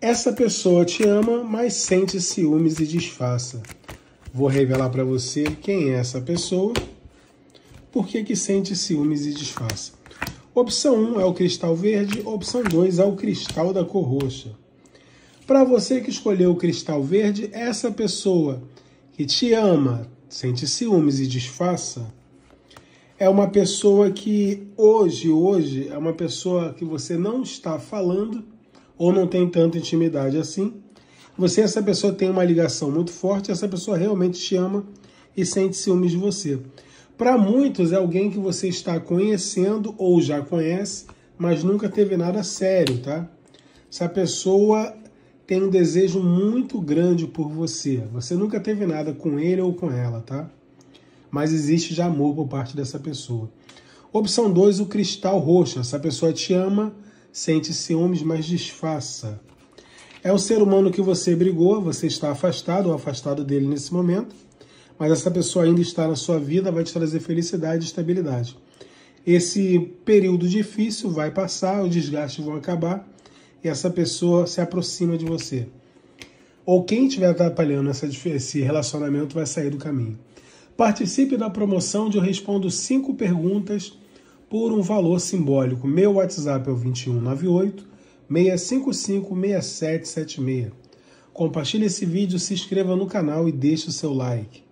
Essa pessoa te ama, mas sente ciúmes e disfarça. Vou revelar para você quem é essa pessoa, por que sente ciúmes e disfarça. Opção 1 é o cristal verde, opção 2 é o cristal da cor roxa. Para você que escolheu o cristal verde, essa pessoa que te ama, sente ciúmes e disfarça, é uma pessoa que hoje é uma pessoa que você não está falando ou não tem tanta intimidade assim. Você e essa pessoa tem uma ligação muito forte, essa pessoa realmente te ama e sente ciúmes de você. Para muitos é alguém que você está conhecendo ou já conhece, mas nunca teve nada sério, tá? Essa pessoa tem um desejo muito grande por você. Você nunca teve nada com ele ou com ela, tá? Mas existe já amor por parte dessa pessoa. Opção 2, o cristal roxo. Essa pessoa te ama, sente ciúmes, mas disfarça. É o ser humano que você brigou, você está afastado ou afastado dele nesse momento, mas essa pessoa ainda está na sua vida, vai te trazer felicidade e estabilidade. Esse período difícil vai passar, os desgastes vão acabar e essa pessoa se aproxima de você. Ou quem estiver atrapalhando esse relacionamento vai sair do caminho. Participe da promoção de Eu Respondo 5 Perguntas por um valor simbólico. Meu WhatsApp é o 2198-655-6776. Compartilhe esse vídeo, se inscreva no canal e deixe o seu like.